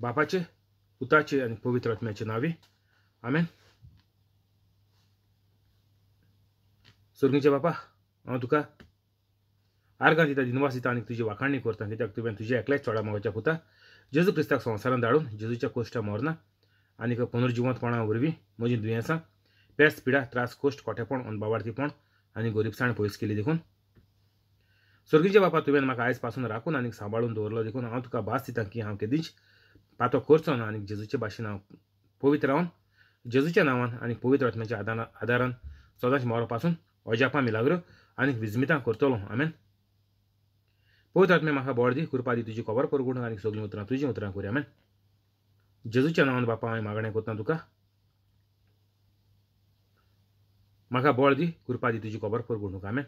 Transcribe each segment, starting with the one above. बापाचे, पुताचे आणि पवित्र आत्म्याचे नावे. आमेन. स्वर्गीचे बापा, हांव तुका आर्गां दिता, दिनवास दिता आनी तुजी वाखाणी करता, कित्याक तुवें तुज्या एकल्याच चोडा मावाच्या पुता जेजू क्रिस्ताक संवसारांत धाडून जेजूच्या कोश्टा मरना आनी पुनर्जिवंतपणा वरवीं म्हजीं दुयेंसां, पेस्त, पिडा, त्रास, कोश्ट, खोटेपण, अनबावार्थीपण आनी गरीबसाण पयस केली देखून. स्वर्गीचे बापा, तुवें म्हाका आयज पासून राखून आनी सांबाळून दवरलो देखून हांव तुका भास दिता की हांव केदींच पातो करचो ना आनी जेजूचे भाशेन हांव पवित्र रावन जेजूच्या नांवान आनी पवित्र आत्म्याच्या आदारान सदांच मारो पासून अजापां, मिलाग्र आनी विजमितां करतलो. आमेन. पवित्र आत्म्या म्हाका बळ दी, कृपा दी, तुजी कबर परगूण आनी सगळीं उतरां तुजी उतरां करूं. आमेन. जेजूच्या नांवान बापा हांवें मागणें करता, तुका म्हाका बळ दी, कृपा दी, तुजी कबर परगूण. आमेन.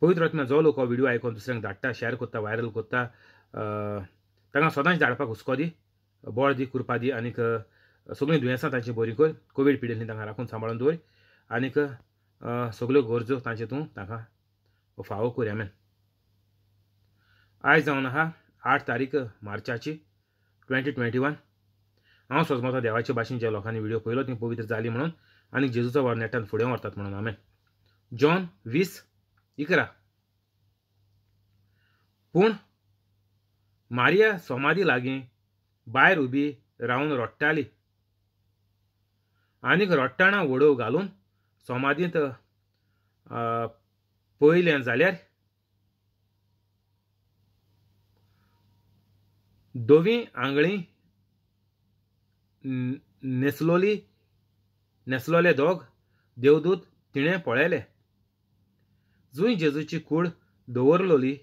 पवित्र आत्म्या, जो लोक व्हिडिओ आयकून दुसऱ्यांक धाडटा, शेअर करता, व्हायरल करता, तांकां सदांच धाडपाक हुस्को दी, बळ दी, कृपा दी आनी सगळीं दुयेंसां तांची बरी कर, कोवीड पिडेल्लीं तांकां राखून सांबाळून दवर आनी सगळ्यो गरजो तांचे तूं तांकां फावो कर. आमेन. आयज जावन आहा 8 तारीख मार्चाची 2021. हांव सोजमता देवाचे भाशेन ज्या लोकांनी व्हिडिओ पळयलो ती पवित्र जाली म्हणून आनी जेजूचो वर नेटान फुडें व्हरतात म्हणून. आमेन. जॉन 20:11. पूण मारिया समाधी लागीं भायर उबी रावन रडटाली आनीक रडटाना वडोव घालून समाधींत पळयलें जाल्यार दोवी आंगळी नेसलोले दोग देवदूत तिणें पळयले. जुंय जेजूची कूड दवरलोली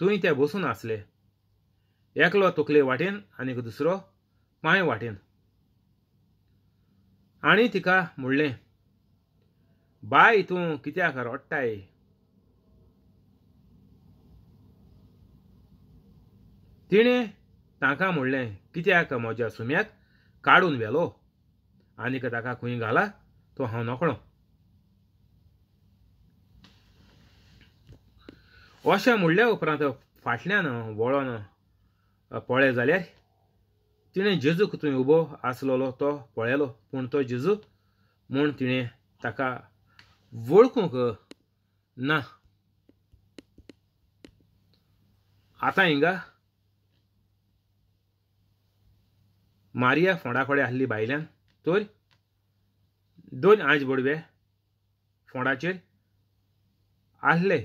तुंय ते बसून आसले, एकलो तकले वाटेन आनीक दुसरो पांय वाटेन. आनी तिका म्हणलें, बाय तूं कित्याक रडटाय? तिणें ताका म्हणलें, कित्याक म्हज्या सुम्याक काडून व्हेलो आनीक ताका खंय घाला, तो हांव नकळो. अशें म्हणल्या उपरांत फाटल्यान वळोन पळें जाल्यार तिणें जेजूक थंय उबो आसलोलो तो पळयलो, पूण तो जेजू म्हूण तिणें ताका वळखूंक ना. आतां हिंगा मारिया फोंडा कडेन आसली भायल्यान, तर दोन आयज बोडवे फोंडाचेर आसले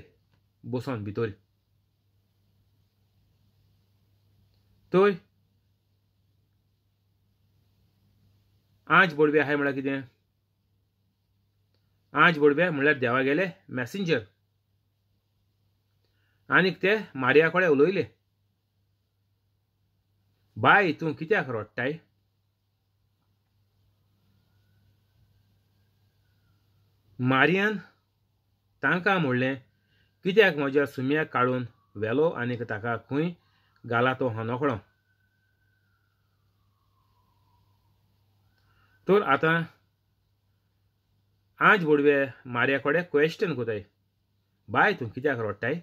बसोन भितर. तर आज बोडवे आहाय म्हळ्यार कितें? आज बोडवे म्हळ्यार देवागेले मॅसेंजर, आनीक ते मारिया कडेन उलयले, बाय तूं कित्याक रडटाय? मारियान तांकां म्हणलें, कित्याक म्हज्या सुम्याक काडून व्हेलो आनीक ताका खंय घाला, तो हांव नकळो. तर आतां आज बोडवे मारिया कडेन क्वेश्चन करताय, बाय तूं कित्याक रडटाय?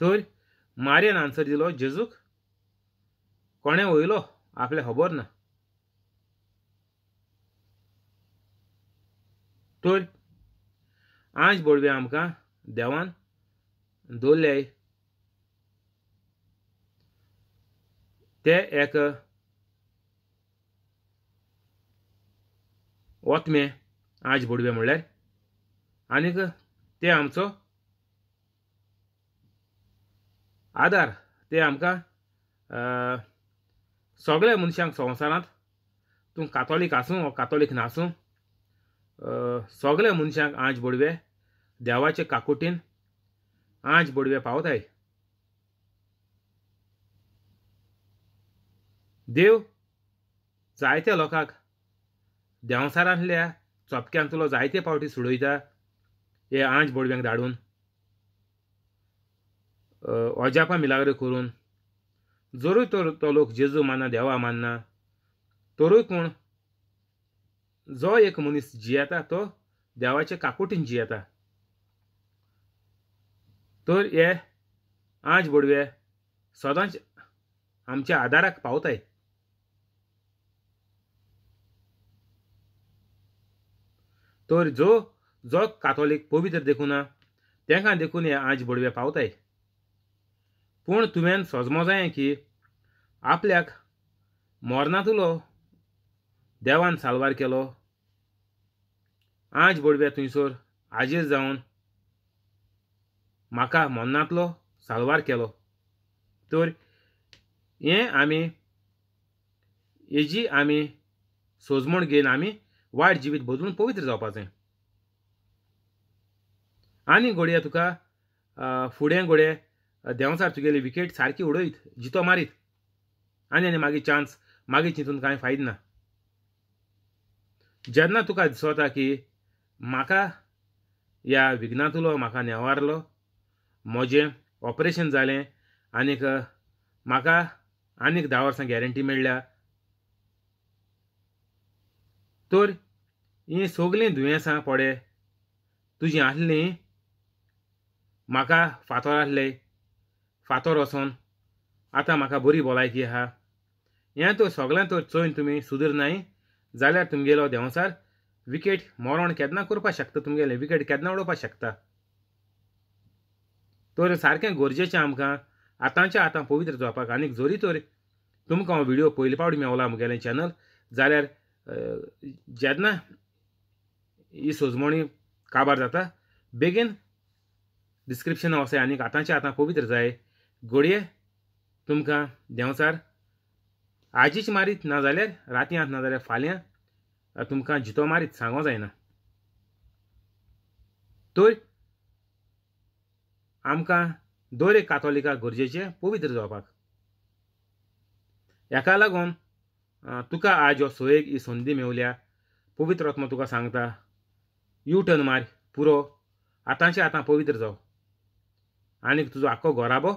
तर मारियान आन्सर दिलो, जेजूक कोणें वयलो आपले खबर ना. तर आज बोडवे आमकां देवान दवरले ते एक ओतमें आज बोडवे म्हणल्यार, आनीक ते आमचो आदार, ते आमकां सगळ्या मनशांक संवसारांत, तूं कातोलीक आसूं वा कातोलीक नासूं, सगळ्या मनशांक आज बोडवे देवाचे काकुटीन आज बोडवे पावताय. देव जायत्या लोकांक देंवसारांतल्या चोपक्यांतलो जायते पावटी सोडयता, हे आज बोडव्यांक धाडून अजापां मिलाग्र करून. जोरूय तो लोक जेजू मानना, देवा मानना, तरूय कोण जो एक मनीस जियेता तो देवाचे काकुटीन जियेता. तर हे आज बोडवे सदांच आमच्या आदाराक पावताय. तर जो जो कातोलीक पवित्र देखुना तेंका देखून हे आज बोडवे पावताय. पूण तुवें सोजमो जाय की आपल्याक मरणांतलो देवान साल्वार केलो. आज बोडवे थंयसर आजीज जावन म्हाका मरणांतलो साल्वार केलो. तर ये आमी हेजी आमी सोजमण घेवन आमी वायट जिवीत बदलून पवित्र जावपाचें. आनी घोड्या तुका फुडें घोडे देंवसार तुगेली विकेट सारकी उडयत जितो मारीत आनी आनी मागीर चान्स मागीर चिंतून कांय फायदो ना. जेन्ना तुका दिसता की म्हाका ह्या विघ्नांतलो म्हाका नेवारलो म्हजें ऑपरेशन जालें आनीक म्हाका आनीक 10 वर्सां गॅरंटी मेळ्ळ्या. तर हीं सगलीं दुयेंसां पडे तुजी आसलीं म्हाका फातोर आसलें फातोर वचोन आतां म्हाका बरी भलायकी आहा. हें तर सगळ्यां तर चोयन तुमी सुदीर नाय जाल्यार तुमगेलो देंवसार विकेट मरण केन्ना करपाक शकता. तुमगेलें विकेट केन्ना उडोवपाक शकता. तर सारकें गरजेचें आमकां आतांच्या आतां पवित्र जावपाक. आनीक जरी तर तुमकां हो व्हिडियो पयले फावट मेवला म्हगेलें चॅनल जाल्यार जेन्ना ही सोजमणी काबार जाता बेगीन डिस्क्रिप्शन वचय आनीक आतांच्या आतां पवित्र जाय. घडये तुमकां देंवसार आजीच मारीत ना जाल्यार रातीं आत ना जाल्यार फाल्यां तुमकां जितो मारीत सांगो जायना. तर आमकां दर एक कातोलिका गरजेचें पवित्र जावपाक. हेका लागून तुका आज हो सोयेक ही संदी मेवल्या. पवित्र आत्मा तुका सांगता यू टर्न मार पुरो आतांचे आतां पवित्र जाव. आनीक तुजो आख्खो गोराबो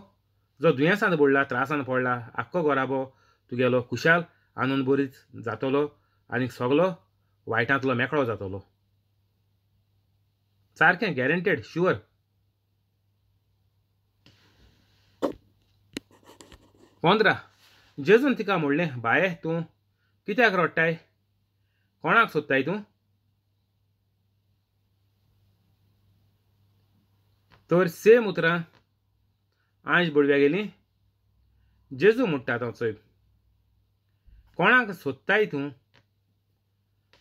जो दुयेंसान पडला त्रासान पडला आख्खो गोराबो तुगेलो खुशाल आनंद बरीत जातलो आनीक सगलो वायटांतलो मेकळो जातलो. सारकें गॅरंटेड शुअर. पोंदरा जेजून तिका म्हणलें बाये तूं कित्याक रडटाय कोणाक सोदताय तूं. तर सेम उतरां आज बोडव्या गेलीं. जेजू म्हणटा तो चोय कोणाक सोदताय तूं.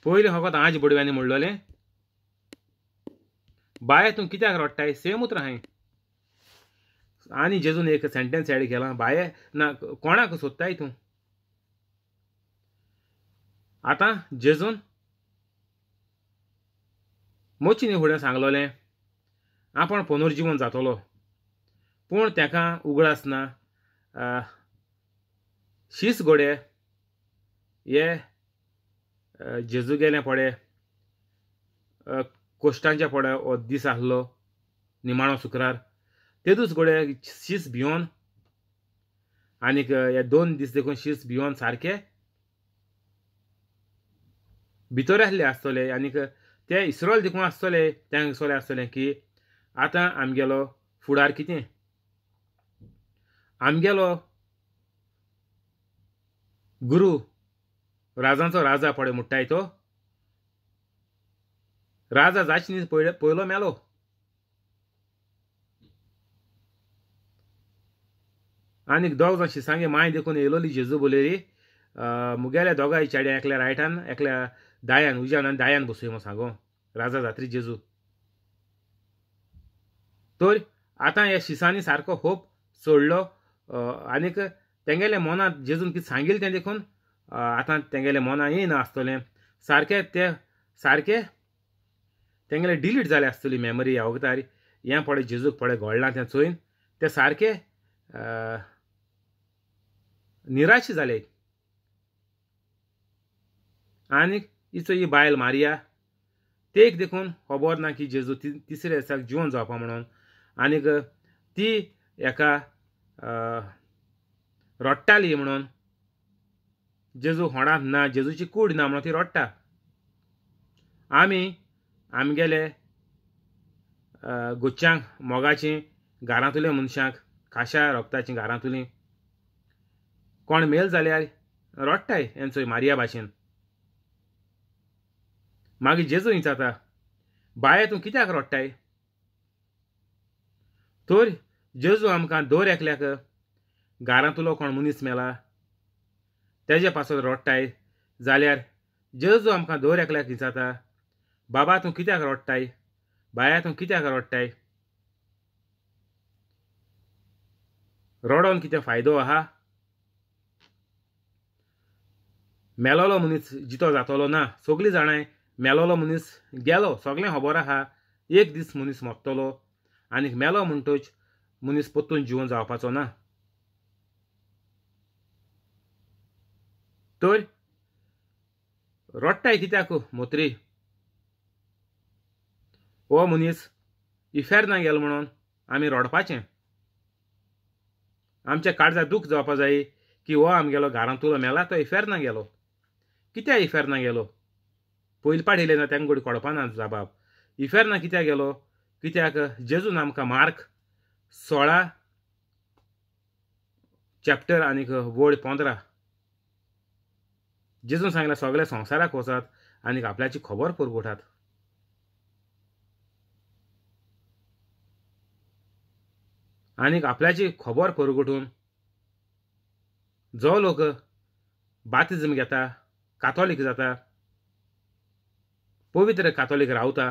पयलीं फकत आज बोडव्यांनी म्हणलोलें बाये तूं कित्याक रडटाय. सेम उतरां हांवें आनी जेजून एक सेंटेंस एड केला बाये ना कोणाक सोदताय तूं. आतां जेजून मोचिनी फुडें सांगलोलें आपण पुनर्जीवन जातलो. पूण ताका उगडास ना. शीस घोडे हे जेजू गेले पडे कोश्टांच्या पडे हो दीस आसलो निमाणो शुक्रार. तेदूच घोडे शीस भियोन आनीक हे 2 दीस देखून शीस भियोन सारके भितर आसले आसतले आनीक ते इसरोल देखून आसतले. तांकां इसरोले आसतले की आतां आमगेलो फुडार कितें आमगेलो गुरू राजांचो राजा पडे म्हणटाय तो राजा जाचे न्ही पयलो मेलो. आनीक 2 जाण शिसांगे मांय देखून येयलोली जेजू बोलेली मुगेल्या दोगांय चेड्या एकल्या रायटान एकल्या दायान उज्यान आनी दायान बसय म्हूण सांगो राजा जात्री जेजू. तर आतां ह्या शिसांनी सारको होप सोडलो आनीक तेंगेल्या मनांत जेजून कितें सांगिल्लें तें देखून आतां तेंगेल्या मनांत येना आसतलें. सारकें तें सारकें तेंगेलें डिलीट जालें आसतली मेमरी ह्या वखदार. हें पळय जेजूक पळय घडलां तें चोयन तें सारकें निराश जालें. आनीक हिचो ही बायल मारिया तेक देखून खबर ना की जेजू तिसऱ्या दिसाक जिवन जावपा म्हणून आनीक ती एका रडटाली म्हणून जेजू होणांत ना जेजूची कूड ना म्हणून ती रडटा. आमी आमगेले गोच्चांक मोगाचीं घरांतल्या मनशांक काशा रोगताची घारांतुली कोण मेल जाल्यार रोडटाय एन्सोय मारिया भाशेन. मागीर जेजू विचारता, बाये तूं कित्याक रोडटाय? तर जेजू आमकां दर एकल्याक घारांतुलो कोण मनीस मेला तेजे पासत रोडटाय जाल्यार जेजू आमकां दर एकल्याक विचारता, बाबा तूं कित्याक रोडटाय? बाया तूं कित्याक रोडटाय? रडोन कितें फायदो आहा? मेलोलो मनीस जितो जातलो ना. सगळीं जाणां मेलोलो मनीस गेलो, सगळें खबर आहा. एक दीस मनीस मरतलो आनी मेलो म्हणटच मनीस परतून जिवन जावपाचो ना. तर रडटाय कित्याक मोत्री? हो मनीस इफेर्ना गेलो म्हणून आमी रडपाचें? आमच्या काळजाक दूख जावपा जाय की हो आमगेलो घरांतलो मेला, तो इफेर्ना गेलो. कित्याक इफेर्ना गेलो? पयलीं पाडयले ना तांकां गोडी कोडपाना जाबाब. इफेर्ना कित्याक गेलो? कित्याक जेजून आमकां मार्क 16 चॅप्टर आनी वड 15 जेजून सांगला, सगळ्या संवसाराक वचात आनी आपल्याची खबर पुरगुटात. आनी आपल्याची खबर परगटून जो लोक बातिज्म घेता, काथोलीक जाता, पवित्र काथोलीक रावता,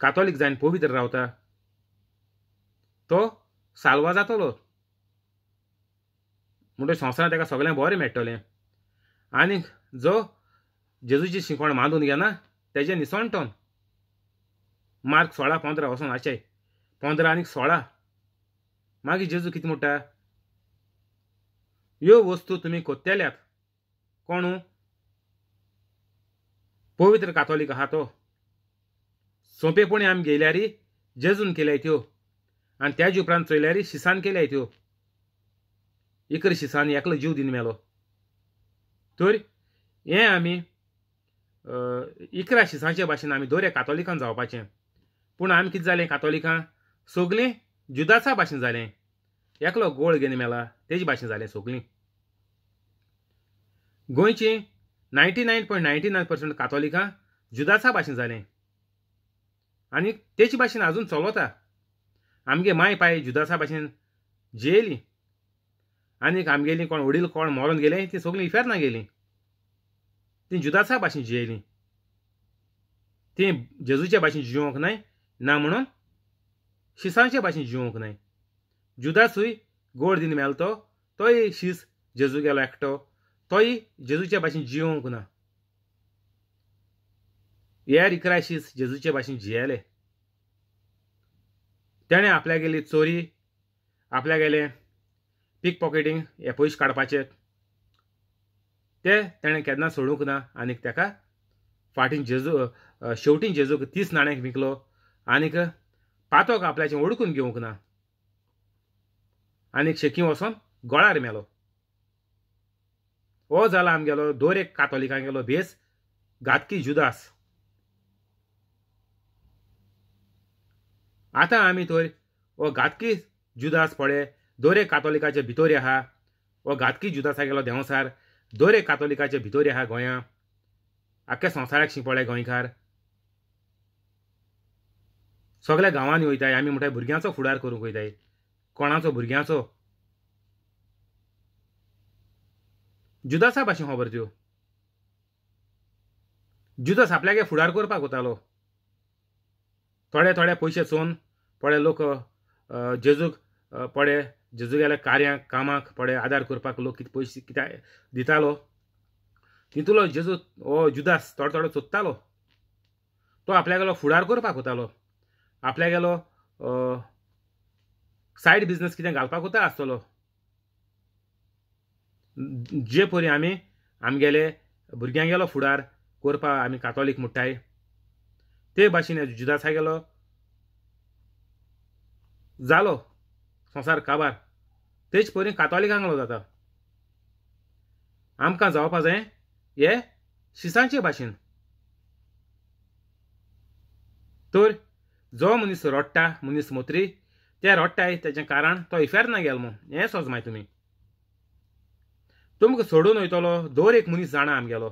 काथोलीक जावन पवित्र रावता, तो साल्वा जातलो. म्हणटकीर संवसारांत ताका सगळें बरें मेळटलें. आनी जो जेजूची शिकवण मानून घेना तेजे निसणटोन. मार्क 16:15 वचून आशें 15 आनी 16. मागीर जेजू कितें म्हणटा, ह्यो वस्तू तुमी कोत्तेल्यात. कोणू? पवित्र काथोलीक आहा तो. सोंपेपणी आमी गेल्यारी जेजून केल्याय त्यो, आनी त्याज उपरांत चोयल्यारी शिसान केल्याय त्यो. इकरी शिसान एकलो जीव दिन मेलो. तर हे आमी इकरा शिसांचे भाशेन आमी दोऱ्या काथोलिकान जावपाचें. पूण आमी कितें जालें काथोलिकां? सगलीं जुदासा भाशेन जालें. एकलो गोळ घेवन मेला तेजे भाशेन जालें सगलीं. गोंयची 99.99% काथोलिकां जुदासा भाशेन जालें आनी तेजे भाशेन आजून चलता. आमगे माय पाय जुदासा भाशेन जेली आनी आमगेली कोण वडील कोण मरून गेले ती सगलीं इफेर्ना गेलीं. ती जुदासा भाशेन जियेलीं. ती जेजूच्या भाशेन जियोंक नाय ना म्हणून शिसांचे भाशेन जिवंक नाय. जुदासूय गोड दिन मेलतो, तोय शीस जेजू गेलो एकटो, तोय जेजूच्या भाशेन जिवंक ना. यार इकरा शीस जेजूचे भाशेन जियेले. तेणें आपल्यागेली चोरी, आपल्यागेलें पीक पॉकेटिंग हे पयशे काडपाचे ते तेणें केन्ना सोडूंक ना. आनी ताका फाटीं जेजू शेवटीं जेजूक 30 नाण्यांक विकलो आनी पातोक आपल्याचें ओडकून घेवंक ना आनी शेकी वचून गोळार मेलो. हो जाला आमगेलो दोरेक काथोलिकांगेलो भेस, घातकी जुदास. आतां आमी तर हो घातकी जुदास पळे दोरेक काथोलिकाच्या भितर आहा. हो घातकी जुदासागेलो देंवसार दोरेक काथोलिकाच्या भितर आहा. गोंयां आख्या संवसाराक शिंपळे गोंयकार सगळ्या गांवांनी वयताय. आमी म्हणटाय भुरग्यांचो फुडार करूंक वयताय. कोणाचो? भुरग्यांचो. जुदासा भाशेन खबर त्यो. जुदास आपल्यागे फुडार करपाक वतालो. थोडे थोडे पयशे चोन पडे लोक जेजूक पडे जेजूगेल्या कार्यांक कामाक पडे आदार करपाक लोक कितें पयशे कितें दितालो तितूलो जेजू हो जुदास थोडो थोडो चोत्तालो. तो आपल्यागेलो फुडार करपाक वतालो. आपल्यागेलो सायड बिजनेस कितें घालपाक उता आसतलो. जे परी आमी आमगेले भुरग्यांगेलो फुडार करपाक आमी काथोलीक म्हणटाय ते भाशेन जुदासागेलो जालो संवसार काबार. तेच परी काथोलिकांगेलो जाता. आमकां जावपा जाय हे शिसांचे भाशेन. तर जो मनीस रडटा मनीस मोत्री ते रडटाय तेजें कारण तो इफेर्ना गेल म्हणून हें सोजमाय तुमी तुमकां सोडून वयतलो दर एक मनीस जाणा आमगेलो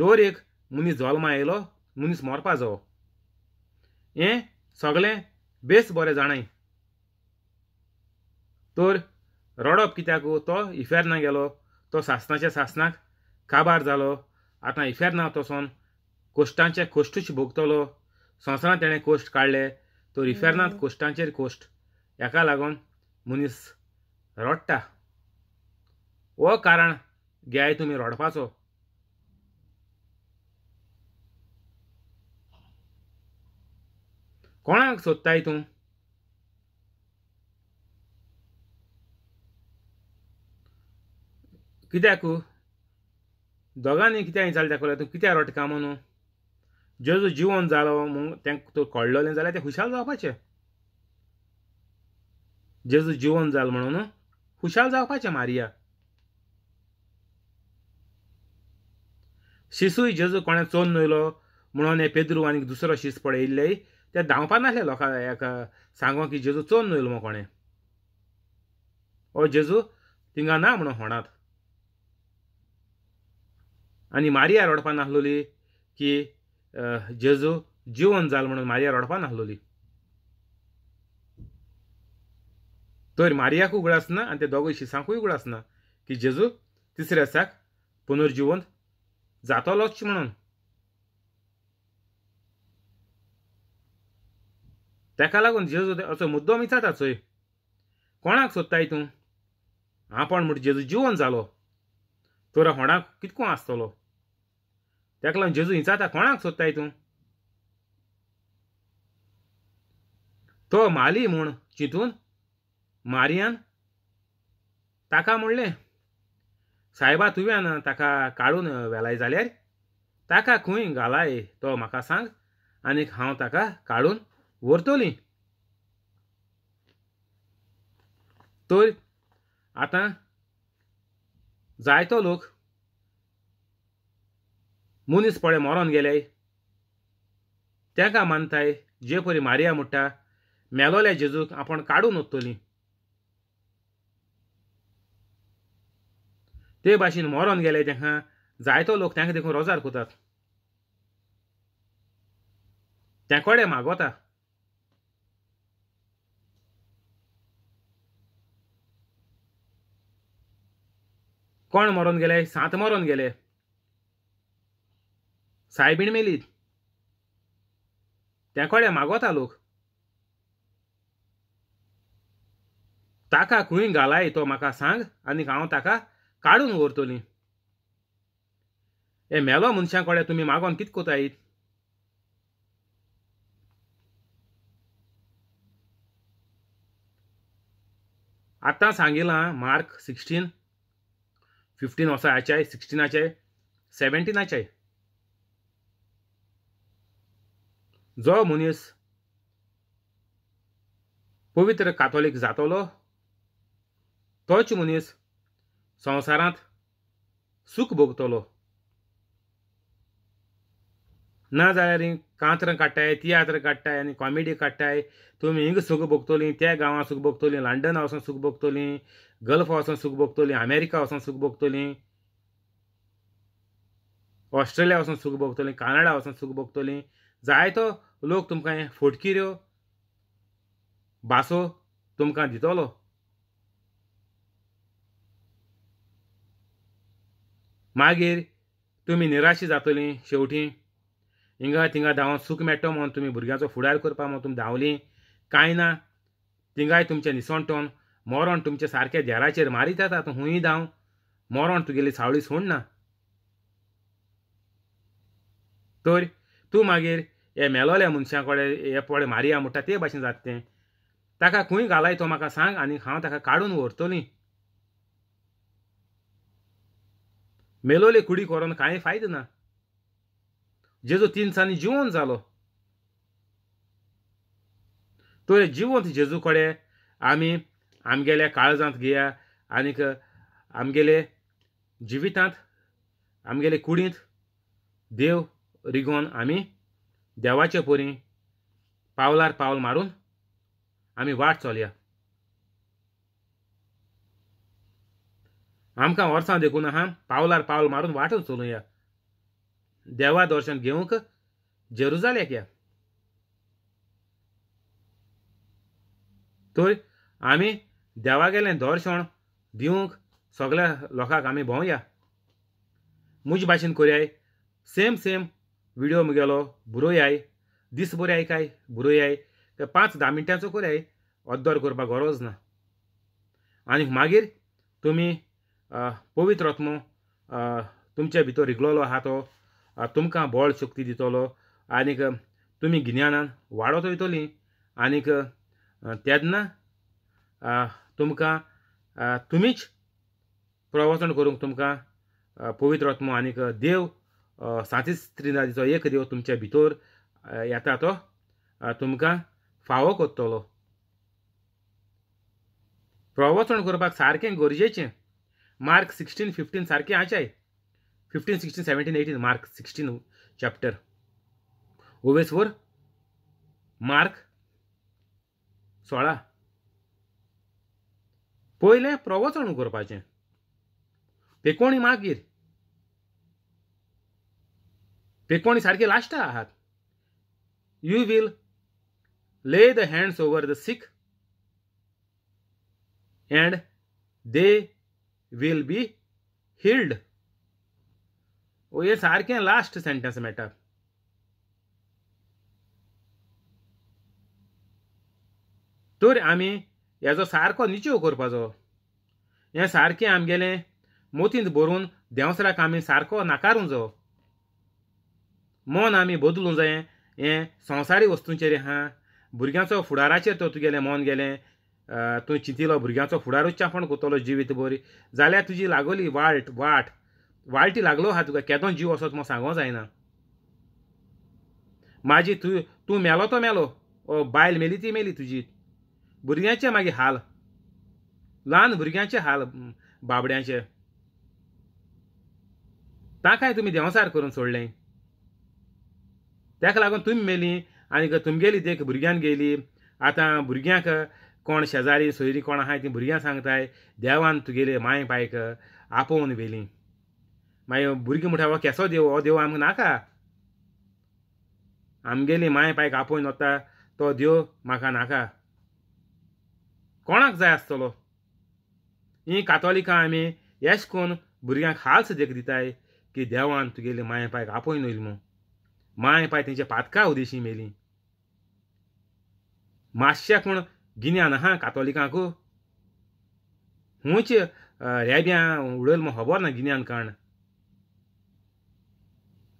दर एक मनीस जल्मा येयलो मनीस मरपा जावो हें सगळें बेस बरें जाणाय तर रडप कित्याक तो इफेर्ना गेलो तो सासनाच्या सासनाक काबार जालो आतां इफेर्ना तसोन कोश्टांचे कोश्टूच भोगतलो संवसारांत तेणें कोश्ट काडले तो इफेर्नांत कोश्टांचेर कोश्ट हेका लागून मनीस रडटा हो कारण घेयाय तुमी रडपाचो कोणाक सोदताय तूं कित्याक दोगांनी कितेंय जालें दाखयलें तूं कित्याक रडटा काय म्हणून जेजो जिवन जालो तो कळ्ळलें जाल्यार ते खुशाल जावपाचें जेजो जिवन जालो म्हणून खुशाल जावपाचें मारिया शिसूय जेजू कोणें चोरून येयलो म्हणून हे पेद्रू आनी दुसरो शिस पळयल्ले ते धांवपा नासले लोकांक सांगो की जेजू चोरून येयलो म्हण कोणें हो जेजू तिंगा ना म्हणून होणात आनी मारिया रडपा नासलोली की जेजू जिवन जाल म्हणून मारिया रडपा नासलोली तर मारियाक उगड आसना आनी ते दोगूय शिसांकूय उगड आसना की जेजू तिसऱ्या दिसाक पुनर्जिवन जातलोच म्हणून ताका लागून जेजू असो मुद्दम विचारता चोय कोणाक सोदताय तूं आपण म्हूण जेजू जिवन जालो तर होणाक कितको आसतलो ताका लागून जेजू विचारता कोणाक सोदताय तूं तो माली म्हूण चिंतून मारियान ताका म्हणलें सायबा तुवें ताका काडून व्हेलाय जाल्यार ताका खंय घालाय तो म्हाका सांग आनी हांव ताका काडून व्हरतली तर आतां जायतो लोक मनीस पळे मरोन गेले ताका मानताय जे परी मारिया म्हणटा मेलोले जेजूक आपण काडून ओत्तली ते भाशेन मरोन गेले तांकां जायतो लोक तांकां देखून रोजार कोतात ते कोडे मागोता कोण मरोन गेले सात मरोन गेले सायबीण मेली ते कोडे मागोता लोक ताका खंय घालाय तो म्हाका सांग आनी हांव ताका काडून व्हरतली हे मेलो मनशां कडे तुमी मागोन कितें कोताय आतां सांगिलां मार्क 16:15 वसाचे 16 17 जो मनीस पवित्र कातोलीक जातलो तोच मनीस संवसारांत सुख भोगतलो ना जाल्यार कांतरां काडटाय तियात्र काडटाय आनी कॉमेडी काडटाय तुमी हिंग सुख भोगतली त्या गांवांत सुख भोगतली लंडन वचून सुख भोगतली गल्फ वचून सुख भोगतली अमेरिका वचून सुख भोगतली ऑस्ट्रेलिया वचून सुख भोगतली कॅनडा वचून सुख भोगतली जायतो लोक तुमकां फटकिऱ्यो बासो तुमकां दितलो मागीर तुमी निराशी जातली शेवटी हिंगा तिंगा धांवन सुख मेळटो म्हणून तुमी भुरग्यांचो फुडार करपा म्हणून तुमी धांवली कांय ना तिंगाय तुमचे निसणटोन मरण तुमचे सारके देराचेर मारीत येता तूं हुंय धांव मरण तुगेली सावळी सोडना तर तूं मागीर हे मेलोल्या मनशां कडेन हे पळय मारिया म्हणटा ते भाशेन जाता तें ताका खंय घालाय तो म्हाका सांग आनी हांव ताका काडून व्हरतली मेलोले कुडी करून कांय फायदो ना जेजू 3 दिसांनी जिवंत जालो तर जिवंत जेजू कडे आमी आमगेल्या काळजांत घेया आनीक आमगेले जिवितांत आमगेले कुडींत देव रिगोन आमी देवाचे परी पावलार पावल मारून आमी वाट चलया. आमकां वर्सां देखून आहा पावलार पावल मारून वाटच चलुया. देवा दर्शन घेवंक जेरुजालेम या. तर आमी देवागेलें दर्शन दिवंक सगळ्या लोकांक आमी भोंवया. मुजे भाशेन करयाय. सेम व्हिडिओ मुगेलो बरोयाय. दीस बरोयाय काय बरोयाय 5-10 मिनटांचो करयाय. अद्दर करपाक गरज ना. आनी मागीर तुमी पवित्र आत्मो तुमच्या भितर रिगलोलो आहा तो तुमकां बळ शक्ती दितलो. आनीक तुमी गिन्यानान वाडत वयतली. आनीक तेन्ना तुमकां तुमीच प्रवचन करूंक तुमकां पवित्र आत्मो आनीक देव सातीस त्रिनादीचो एक देव तुमच्या भितर येता तो तुमकां फावो करतलो. प्रवचन करपाक सारकें गरजेचें. मार्क 16:15 सारकें आचाय. 15, 16, 17, 18 मार्क 16 चॅप्टर ओवेस वर मार्क 16 पयलें प्रवचन करपाचें. पेकोणी मागीर पेकोणी सारके लास्टा आहात. You will lay the hands over the sick and they will be healed. हे सारकें लास्ट सेंटेंस मेळटा. तर आमी हेजो सारको निचेव करपाचो. हें सारकें आमगेलें मोतींत भरून देंवसराक आमी सारको नाकारूंक जायो. मन आमी बदलूंक जाय. हें संवसारी वस्तूंचेर आहा. भुरग्यांचो फुडाराचेर तर तुगेलें मन गेलें. तूं चिंतिलो भुरग्यांचो फुडारूच चाफण कोतलो जिवीत बरी जाल्यार तुजी लागोली वाळटी लागलो आहा. तुका केदो जीव असो म्हूण सांगो जायना. म्हाजी तूं मेलो तो मेलो. ओ बायल मेली ती मेली तुजी. भुरग्यांचे मागीर हाल. ल्हान भुरग्यांचे हाल बाबड्यांचे. ताकाय तुमी देंवसार करून सोडलें. ताका लागून तुमी मेली. आनी तुमगेली देख भुरग्यान गेली. आतां भुरग्यांक कोण शेजारी सोयरी कोण आहाय ती भुरग्यांक सांगताय देवान तुगेले मांय पायक आपोवन व्हेली. मागीर भुरगीं म्हणटा हो कसो देव. हो देव आमकां नाका. आमगेली मांय पायक आपोवन वता तो देव म्हाका नाका. कोणाक जाय आसतलो. ही कातोलिकां आमी येश करून भुरग्यांक हाल्स देख दिताय की देवान तुगेली मांय पायक आपोवन व्हेली म्हूण. मांय पाय तेंच्या पातका उदेशी मेली. मातशें कोण गिन्यान आहा कातोलिकांक. हूंच रेब्यां उडयल म्हूण खबर ना गिन्यान काण.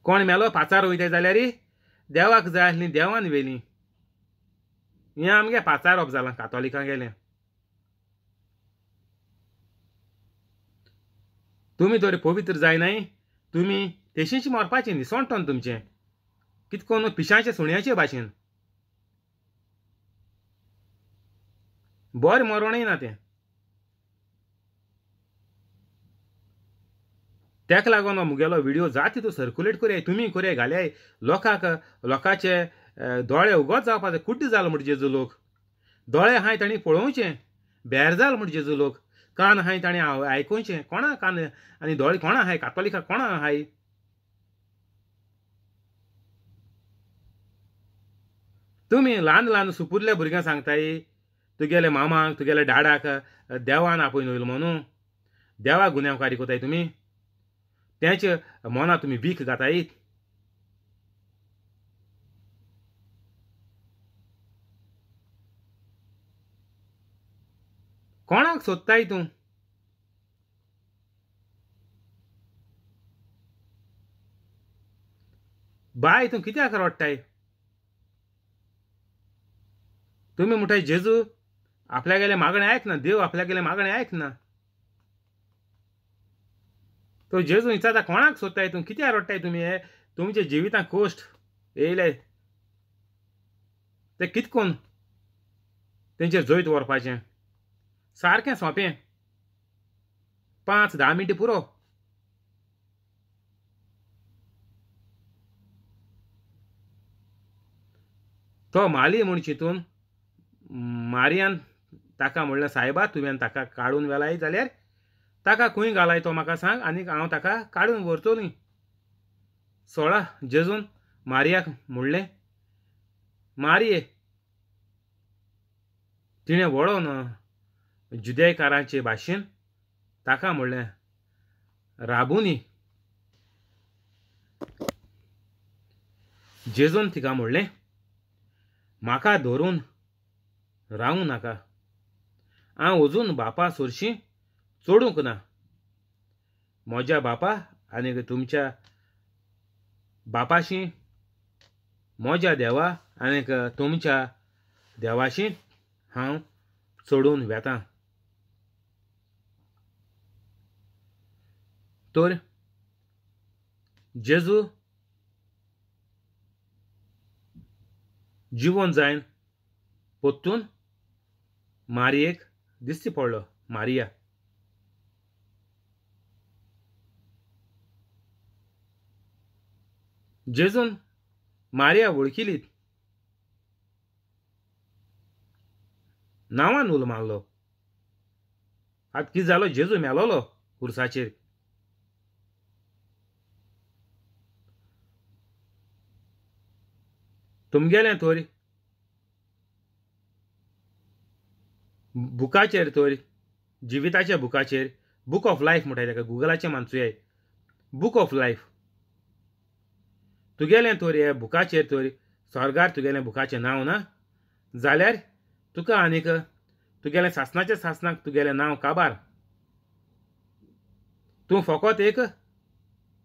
कोण मेलो पाचार वयताय जाल्यार देवाक जाय आसली देवान व्हेली. हें आमगे पाचारप जालां कातोलिकां गेलें. तुमी तर पवित्र जायनाय. तुमी तेशींच मरपाचें निसोणटोन तुमचें कितकोन पिशांचे सुण्याचे भाशेन. बरें मरोणय ना तें. ताका लागून मुगेलो व्हिडिओ जाता तितू सर्क्युलेट करयाय. तुमी करयाय घाल्याय लोकांक. लोकांचे दोळे उगत जावपाचे. कुड्ड जालो म्हूण जेजू लोक. दोळे आहाय तांणी पळोवचें. बेर जालो म्हूण जेजू लोक. कान आहाय तांणी आयकुचें. कोणा कान आनी दोळे कोणा आहाय कातोलिका कोणा आहाय. तुमी ल्हान ल्हान सुपुरल्या भुरग्यांक सांगताय तुगेले मामाक तुगेले डाडाक देवान आपोवन व्हेलो म्हणून. देवा गुन्यांवकारी कोताय तुमी. तेंचे मना तुमी वीख घाताय. कोणाक सोदताय तूं. बाय तूं कित्याक रडटाय. तुम्ही म्हणटाय जेजू आपल्या गेले मागणे ऐकना. देव आपल्या गेले मागणे ऐकना. तो जेजू हिंसा कोणाक सोदताय तूं. कित्याक रडटाय तुमी. हे तुमच्या जिवितांत कोश्ट येयले ते कितकोन तेंचेर जैत व्हरपाचें. सारकें सोंपें. 5-10 मिनटां पुरो. तो माली म्हूण चिंतून मारियान ताका म्हणलें साहेबा तुवें ताका काडून व्हेलाय जाल्यार ताका खंय घालाय तो म्हाका सांग आनी हांव ताका काडून व्हरतो न्ही। 16 जेजून मारियाक म्हणलें मारिये तिणें वळोन जुदेकारांचे भाशेन ताका म्हणलें राबुनी। जेजून तिका म्हणलें म्हाका धरून रावूं नाका, हांव अजून बापा सोरशीं चडूंक ना, म्हज्या बापा आनी तुमच्या बापाशी, म्हज्या देवा आनी तुमच्या देवाशी हांव चडून वेतां। तर जेजू जिवोन जायन पोत्तून मारियेक दिश्टी पडलो। मारिया जेजून मारिया वळखिली, नांवान उलो मारलो। आतां कितें जालो, जेजू मेलोलो खुर्साचेर। तुमगेलें तोर बुकाचेर, तोर जिविताच्या बुकाचेर, बूक ऑफ लायफ म्हणटाय ताका, गुगलाचेर मानचुयाय बूक ऑफ लायफ, तुगेलें तोर हे बुकाचेर तोर स्वर्गार तुगेलें बुकाचें नांव ना जाल्यार तुका आनीक तुगेलें सासनाचें सासनाक तुगेलें नांव काबार। तूं फकत एक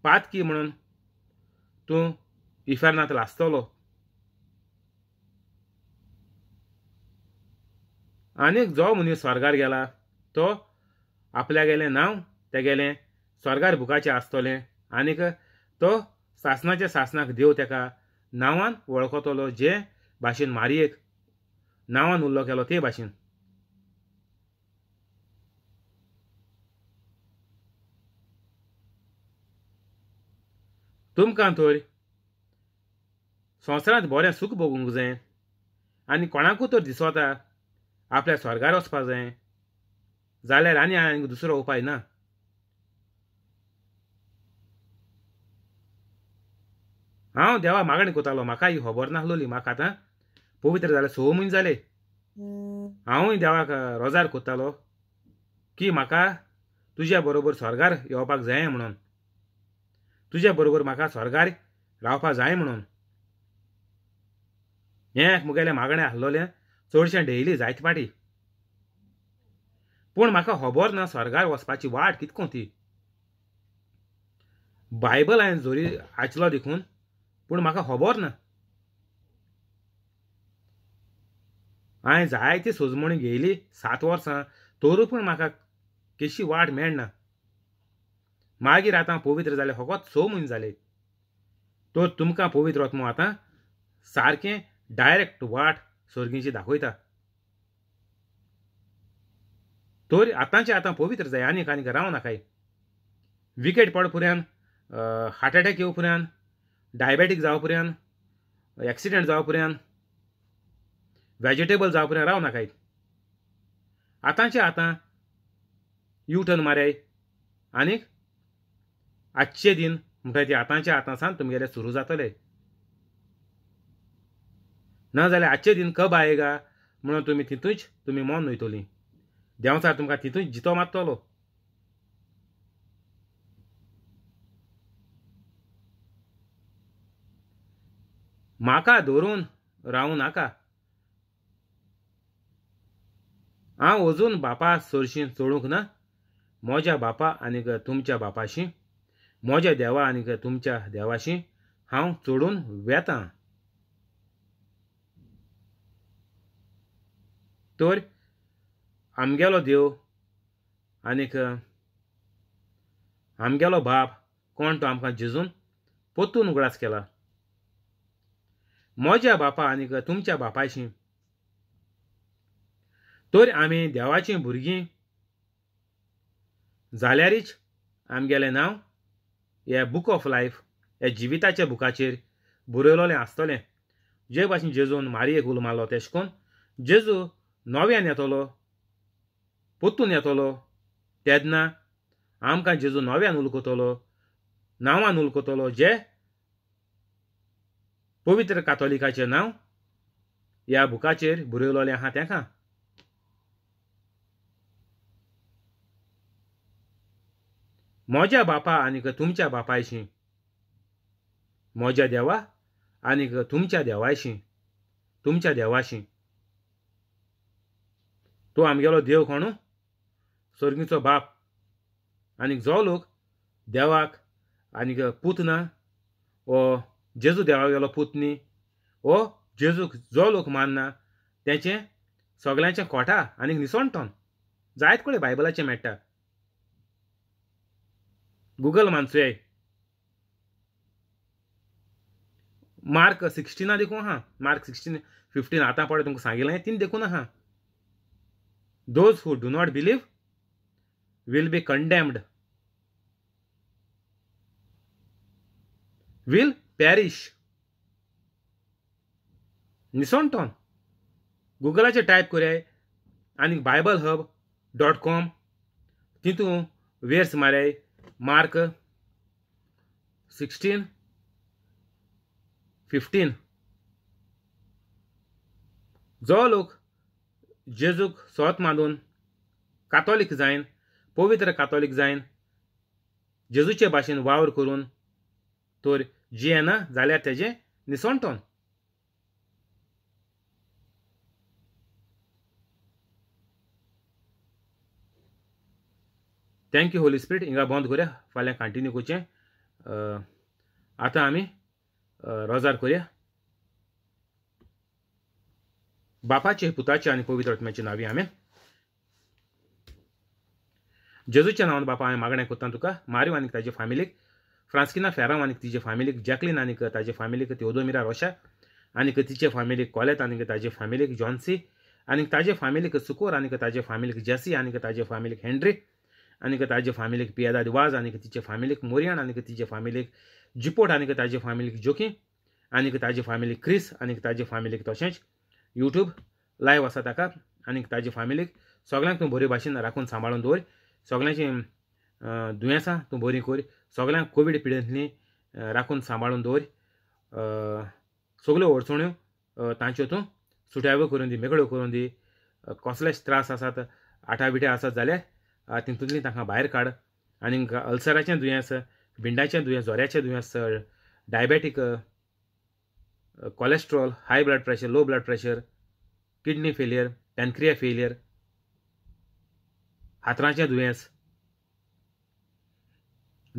पातकी म्हणून तूं इफर्नांत लासतलो। आनीक जो मनीस स्वर्गार गेला तो आपल्यागेलें नांव तेगेलें स्वर्गार बुकाचें आसतलें आनीक तो सासनाच्या सासनाक देव तेका नांवान वळखतलो, जे भाशेन मारियेक नांवान उल्लो केलो ते भाशेन। तुमकां तर संवसारांत बरें सुख भोगूंक जाय आनी कोणाकूय तर दिसता आपल्या स्वर्गार वचपाक जाय जाल्यार आनी आनी दुसरो उपाय ना। हाँ देवा मागणी कोतालो, म्हाका ही खबर नासलोली, म्हाका आतां पवित्र जाले 6 म्हयने जाले। हांवूय देवाक रोजार कोतालो की म्हाका तुज्या बरोबर स्वर्गार येवपाक जाय म्हणून, तुज्या बरोबर म्हाका स्वर्गार रावपाक जाय म्हणून। हें म्हगेलें मागणें आसलोलें चडशें डेली जायत पाटी, पूण म्हाका खबर ना स्वर्गार वचपाची वाट कितको ती। बायबल हांवें जोरी आयचलो देखून पूण म्हाका खबर ना। हांवें जायती सोजमणी घेयली 7 वर्सां तोरू पूण म्हाका केशी वाट मेळना। मागीर आतां पवित्र जाले फकत 6 म्हयने जाले, तर तुमकां पवित्र आत्मो आतां सारकें डायरेक्ट वाट स्वर्गीची दाखयता। तर आतांचे आतां पवित्र जाय आनीक आनीक रावं नाकाय। विकेट पडपुऱ्यान, हार्ट एटॅक येवपुऱ्यान, डायबेटीक जावपुऱ्यान, एक्सिडेंट जावपुऱ्यान, वेजिटेबल जावपुऱ्यान राव नाकाय। आतांचे आतां युटर्न माराय आनीक आजचे दिन म्हणटाय ते आतांचे आतां सावन तुमगेलें सुरू जातलें। ना जाल्यार आजचे दिन कब आयेगा म्हणून तुमी तितूंच तुमी मन वयतली, देंवचार तुमकां तितूंच जितो मारतलो। म्हाका धरून रावूं नाका, हांव अजून बापा सोरशीं चडूंक ना, म्हज्या बापा आनीक तुमच्या बापाशी, म्हज्या देवा आनीक तुमच्या देवाशी हांव चडून वेतां। तर आमगेलो देव आनीक आमगेलो बाप कोण तो आमकां जेजून पोत्तून उगडास केला। म्हज्या बापा आनीक तुमच्या बापाशी, तर आमी देवाचीं भुरगीं जाल्यारीच आमगेलें नांव हे बूक ऑफ लायफ हे जिविताच्या बुकाचेर बरयलोलें आसतलें। जे भाशेन जेजून मारयेक उलो मारलो तेश कोन जेजू नव्यान येतलो पोत्तून येतलो तेन्ना आमकां जेजू नव्यान उलगतलो नांवान उलगतलो जे पवित्र कातोलिकाचे नांव ह्या बुकाचेर बरयलोलें आहा तेका। म्हज्या बापा आनीक तुमच्या बापायशी, म्हज्या देवा आनीक तुमच्या देवायशी, तुमच्या देवाशी। तो आमगेलो देव कोणू स्वर्गीचो बाप। आनीक जो लोक देवाक आनीक पुतना ओ जेजू देवागेलो पुतनी ओ जेजूक जो लोक मानना तेंचे सगळ्यांचे खोटा आनीक निसणटण जायत कडेन बायबलाचें मेळटा। गूगल मानसुये मार्क 16 देखूं हाँ, मार्क 16:15 आता पड़े तुमको सांगिल्लें तीन देखूं ना हाँ। Those who do not believe will be condemned, will perish, निसणटण। गुगलाचेर टायप कराय आनी BibleHub.com तितू वेर्स माराय मार्क 16:15। जो लोक जेजूक स्वत मानून कातोलीक जायन, पवित्र कातोलीक जायन, जेजूचे भाशेन वावर करून तर जियेना जाल्यार तेजे निसणटण। Thank you Holy Spirit. हिंगा बंद करूया, फाल्यां कंटिन्यू करचें। आतां आमी रोजार करूया। बापाचे, पुताचे आनी पवित्र आत्म्याचे नांवी आमेन। जेजूच्या नांवान बापा हांवें मागणें करता तुका। मारियो आनी ताजे फॅमिलीक, फ्रांस्किना फेरांव आनी तिजे फॅमिलीक, जॅकलीन आनी ताजे फॅमिलीक, तेओदोमिरा रोशा आनी तिचे फॅमिलीक, कॉलेत आनी ताजे फॅमिलीक, जॉन्सी आनी ताजे फॅमिलीक, सुकोर आनी ताजे फॅमिलीक, जेसी आनी ताजे फॅमिलीक, हेनरी आनी ताजे फॅमिलीक, पियादा दिवाज आनी तिचे फॅमिलीक, मोरियान आनी तिचे फॅमिलीक, जिपोट आनी ताजे फॅमिलीक, जोकी आनी ताजे फॅमिलीक, क्रिस आनी ताजे फॅमिलीक। तशेंच यूट्यूब लायव आसा ताका आनी ताजे फॅमिलीक सगळ्यांक तूं बरे भाशेन राखून सांबाळून दवर। सगळ्यांचीं दुयेंसां तूं बरीं कर। सगळ्यांक कोवीड पिडेंतलीं राखून सांबाळून दवर। सगळ्यो अडचण्यो तांच्यो तूं सुटाव्यो करून दी, मेकळ्यो करून दी। कसलेच त्रास आसात, आठाविटे आसात जाल्यार तितूंतलीं तांकां भायर काड। आनी अल्सराचें दुयेंस, भिंडाचें दुयेंस, जोऱ्याचें दुयेंस, diabetic, cholesterol, high blood pressure, low blood pressure, kidney failure, pancreas failure, हातरांचें दुयेंस,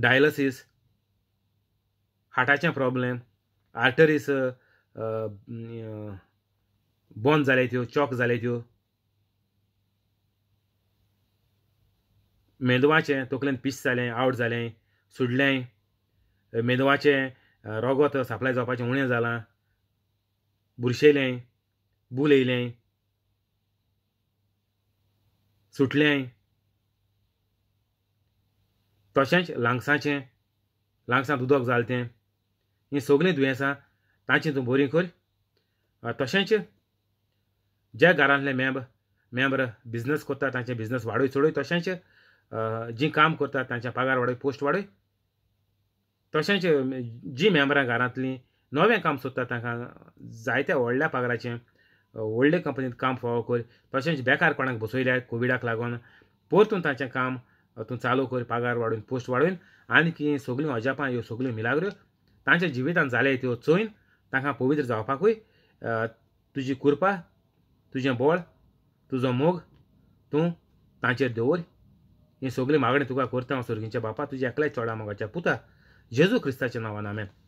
डायलिसीस, हार्टाचें प्रॉब्लेम, आर्टरीज बंद जाले त्यो, चॉक जाले त्यो, मेंदवाचें तकलेन पिस जालें, आवट जालें, सुडलें, मेंदवाचें रगत सप्लाय जावपाचें उणें जालां, बुरशेलें, बुल येयलें, सुटलें। तशेंच लांग्साचें, लांग्सां दुदक जालें तें। हीं सगळीं दुयेंसां तांचीं तूं बरीं कर। तशेंच ज्या घरांतले मेंबर बिजनेस करता तांचे बिजनेस वाडय चडय। तशेंच जीं काम करता तांचे पगार वाडय, पोस्ट वाडय। तशेंच जी मेंबरां घरांतलीं नवें काम सोदता तांकां जायत्या व्हडल्या पगाराचें व्हडले कंपनींत काम फावो कर। तशेंच बेकार कोणाक बसयल्या कोविडाक लागून परतून तांचें काम तूं चालू कर, पगार वाडोवन, पोस्ट वाडोवन। आनी सगळीं अजापां, ह्यो सगळ्यो मिलाग्र्यो तांच्या जिवितांत जाले त्यो चोयन तांकां पवित्र जावपाकूय तुजी कृपा, तुजें बळ, तुजो मोग तूं तांचेर दवर। ही सगळीं मागणी तुका करता हांव स्वर्गीच्या बापा, तुज्या एकल्याच चोडा मोगाच्या पुता जेजू क्रिस्ताच्या नांवान आमेन।